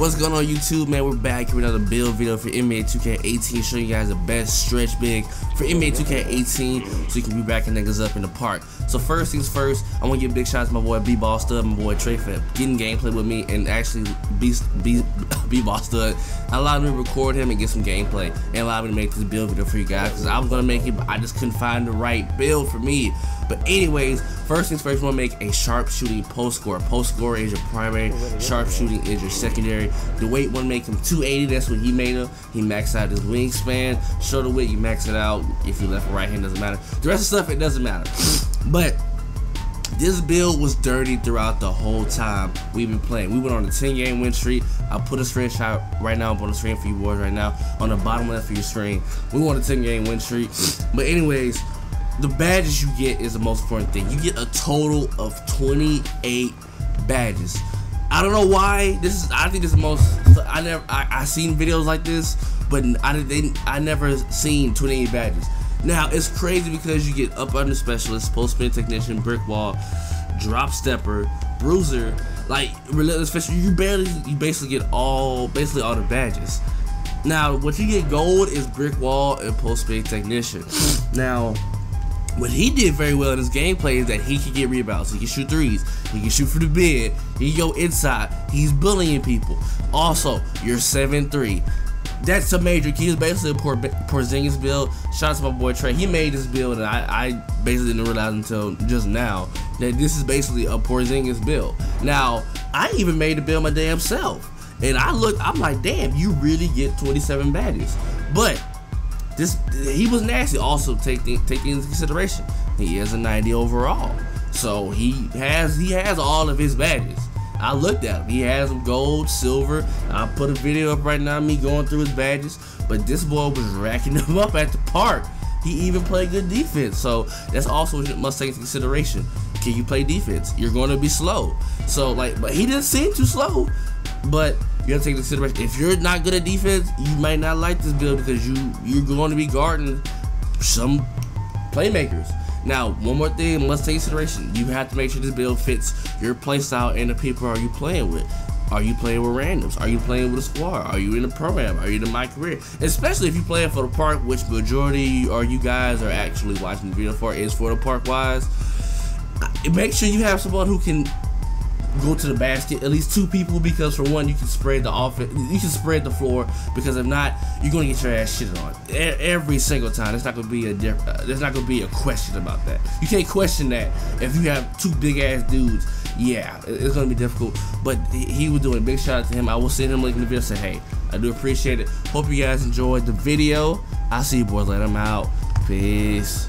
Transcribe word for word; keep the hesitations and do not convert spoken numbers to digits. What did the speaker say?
What's going on, YouTube, man? We're back here with another build video for N B A two K eighteen, showing you guys the best stretch big for N B A two K eighteen so you can be backing niggas up in the park. So first things first, I want to give big shout out to my boy B-Ball Stub, my boy Trey Fif, getting gameplay with me and actually B-Ball Stub allowed me to record him and get some gameplay and allowed me to make this build video for you guys, because I was going to make it, but I just couldn't find the right build for me. But anyways, first things first, we want to make a sharpshooting post score. Post score is your primary, sharpshooting is your secondary. The weight one make him two eighty. That's what he made him. He maxed out his wingspan. Shoulder width, you max it out. If you left or right hand, doesn't matter. The rest of stuff, it doesn't matter. But this build was dirty throughout the whole time we've been playing. We went on a ten game win streak. I'll put a screenshot right now up on the screen for you boys right now. On the bottom left of your screen, we won a ten game win streak. But anyways, the badges you get is the most important thing. You get a total of twenty-eight badges. I don't know why this is. I think this is the most. I never. I, I seen videos like this, but I didn't. I never seen twenty-eight badges. Now it's crazy because you get up under specialist, post spin technician, brick wall, drop stepper, bruiser, like relentless fisher. You barely. You basically get all. Basically all the badges. Now what you get gold is brick wall and post spin technician. Now, what he did very well in his gameplay is that he can get rebounds, he can shoot threes, he can shoot for the bid, he can go inside, he's bullying people. Also, you're seven three. That's a major key. It's basically a Porzingis build. Shout out to my boy Trey. He made this build, and I, I basically didn't realize until just now that this is basically a Porzingis build. Now, I even made the build my damn self. And I looked, I'm like, damn, you really get twenty-seven badges. But This, he was nasty. Also, take the, take things into consideration, he is a ninety overall, so he has he has all of his badges. I looked at him. He has them gold, silver. I put a video up right now of me going through his badges, but this boy was racking them up at the park. He even played good defense, so that's also must take into consideration. Can you play defense? You're going to be slow. So like, but he didn't seem too slow, but you have to take into consideration, if you're not good at defense, you might not like this build because you, you're going to be guarding some playmakers. Now, one more thing, let's take into consideration. You have to make sure this build fits your playstyle and the people are you playing with. Are you playing with randoms? Are you playing with a squad? Are you in a program? Are you in my career? Especially if you're playing for the park, which majority or you guys are actually watching the video for is for the park wise. Make sure you have someone who can go to the basket, at least two people, because for one, you can spread the offense, you can spread the floor, because if not, you're gonna get your ass shitted on every single time. There's not gonna be a there's not gonna be a question about that. You can't question that if you have two big ass dudes. Yeah, it's gonna be difficult. But he was doing. Big shout out to him. I will send him a link in the video. Say, hey, I do appreciate it. Hope you guys enjoyed the video. I'll see you boys later. I'm out. Peace.